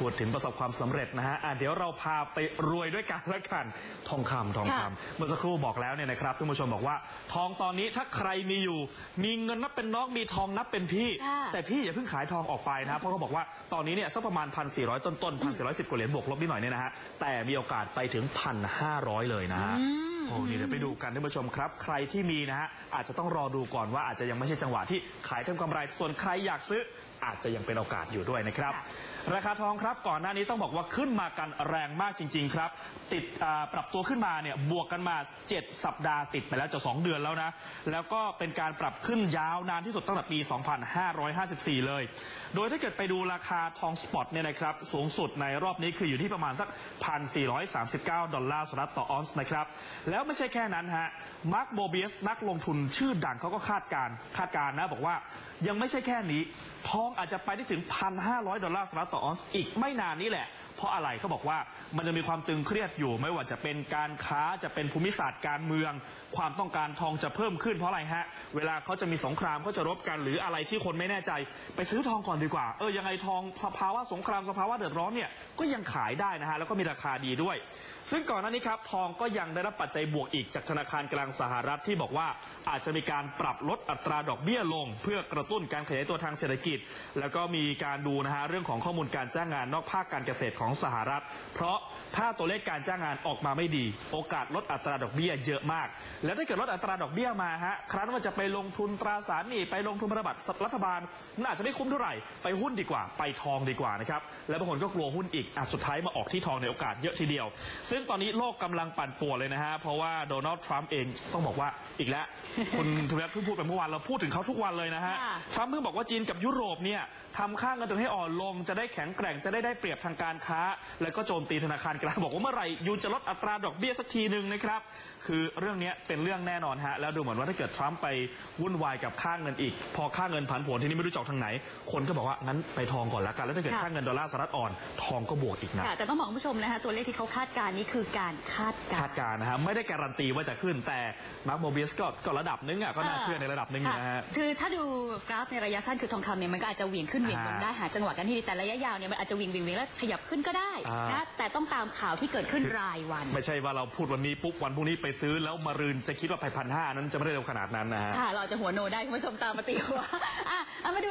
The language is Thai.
พูดถึงประสบความสำเร็จนะฮะเดี๋ยวเราพาไปรวยด้วยกันละกันทองคำเมื่อสักครู่บอกแล้วเนี่ยนะครับท่านผู้ชมบอกว่าทองตอนนี้ถ้าใครมีอยู่มีเงินนับเป็นน้องมีทองนับเป็นพี่แต่พี่อย่าเพิ่งขายทองออกไปนะเพราะเขาบอกว่าตอนนี้เนี่ยสักประมาณ 1,400 ต้นๆ 1,410 กว่าเหรียญบวกลบนิดหน่อยเนี่ยนะฮะแต่มีโอกาสไปถึง 1,500 เลยนะฮะโอ้นี่เดี๋ยวไปดูกันท่านผู้ชมครับใครที่มีนะฮะอาจจะต้องรอดูก่อนว่าอาจจะยังไม่ใช่จังหวะที่ขายทำกำไรส่วนใครอยากซื้ออาจจะยังเป็นโอกาสอยู่ด้วยนะครับราคาทองครับก่อนหน้านี้ต้องบอกว่าขึ้นมากันแรงมากจริงๆครับติดปรับตัวขึ้นมาเนี่ยบวกกันมา7สัปดาห์ติดไปแล้วจะ2เดือนแล้วนะแล้วก็เป็นการปรับขึ้นยาวนานที่สุดตั้งแต่ปี 2554 เลยโดยถ้าเกิดไปดูราคาทองสปอตเนี่ยนะครับสูงสุดในรอบนี้คืออยู่ที่ประมาณสัก 1,439 ดอลลาร์สหรัฐต่อออนซ์นะครับแล้วไม่ใช่แค่นั้นฮะมาร์ค โบเบียสนักลงทุนชื่อดังเขาก็คาดการณ์นะบอกว่ายังไม่ใช่แค่นี้ทองอาจจะไปได้ถึง 1,500 ดอลลาร์สหรัฐต่อออนซ์อีกไม่นานนี้แหละเพราะอะไรเขาบอกว่ามันจะมีความตึงเครียดอยู่ไม่ว่าจะเป็นการค้าจะเป็นภูมิศาสตร์การเมืองความต้องการทองจะเพิ่มขึ้นเพราะอะไรฮะเวลาเขาจะมีสงครามเขาจะรบกันหรืออะไรที่คนไม่แน่ใจไปซื้อทองก่อนดีกว่ายังไงทองสภาวะสงครามสภาวะเดือดร้อนเนี่ยก็ยังขายได้นะฮะแล้วก็มีราคาดีด้วยซึ่งก่อนหน้านี้ครับทองก็ยังได้รับปัจจัยบวกอีกจากธนาคารกลางสหรัฐที่บอกว่าอาจจะมีการปรับลดอัตราดอกเบี้ยลงเพื่อกระตุ้นการขยายตัวทางเศรษฐกิจแล้วก็มีการดูนะฮะเรื่องของข้อมูลการจ้างงานนอกภาคการเกษตรของสหรัฐเพราะถ้าตัวเลขการจ้างงานออกมาไม่ดีโอกาสลดอัตราดอกเบี้ยเยอะมากแล้วถ้าเกิดลดอัตราดอกเบี้ยมาฮะครั้นว่าจะไปลงทุนตราสารหนี้ไปลงทุนพันธบัตรรัฐบาลน่าจะไม่คุ้มเท่าไหร่ไปหุ้นดีกว่าไปทองดีกว่านะครับแล้วบางคนก็กลัวหุ้นอีกสุดท้ายมาออกที่ทองในโอกาสเยอะทีเดียวซึ่งตอนนี้โลกกำลังปั่นป่วนเลยนะฮะเพราะว่าโดนัลด์ทรัมป์เองต้องบอกว่าอีกแล้ว คุณทวีตเพิ่งพูดไปเมื่อวานเราพูดถึงเขาทุกวันเลยนะฮะ ทรัมป์เพิ่งบอกว่าจีนกับยุโรปเนี่ยทำค่าเงินตนให้อ่อนลงจะได้แข็งแกร่งจะได้เปรียบทางการค้าแล้วก็โจมตีธนาคารกลางบอกว่าเมื่อไหร่ยูจะลดอัตราดอกเบี้ยสักทีหนึ่งนะครับคือเรื่องนี้เป็นเรื่องแน่นอนฮะแล้วดูเหมือนว่าถ้าเกิดทรัมป์ไปวุ่นวายกับค่าเงินอีกพอค่าเงินผันผวนทีนี้ไม่รู้จะออกทางไหนคนก็บอกว่างั้นไปทองก่อนละกันแล้วถ้าเกิดค่าเงินดอลลาร์สหรัฐอ่อนทองก็บวกอีกนะแต่ต้องบอกผู้ชมนะคะตัวเลขที่เขาคาดการณ์นี้คือการคาดการณ์นะฮะไม่ได้การันตีว่าจะขึ้นแต่มาร์ค โบเบียสก็ระดับนึงก็น่าเชื่อในระดับนึงนะฮะคือถ้าดูกราฟในระยะสั้นคือทองคำเนี่ยมันก็อาจจะเหวี่ยงขึ้นเหวี่ยงลงได้หาจังหวะกันที่ดีแต่ระยะยาวเนี่ยมันอาจจะวิ่งวิ่งแล้วขยับขึ้นก็ได้นะแต่ต้องตามข่าวที่เกิดขึ้นรายวันไม่ใช่ว่าเราพูดวันนี้ปุ๊บวันพรุ่งนี้ไปซื้อแล้วมะรืนจะคิดว่าไป 1,500 นั้นจะไม่ได้เร็วขนาดนั้นนะฮะเราจะหัวโนได้คุณผู้ชมตามปฏิว่ามาดู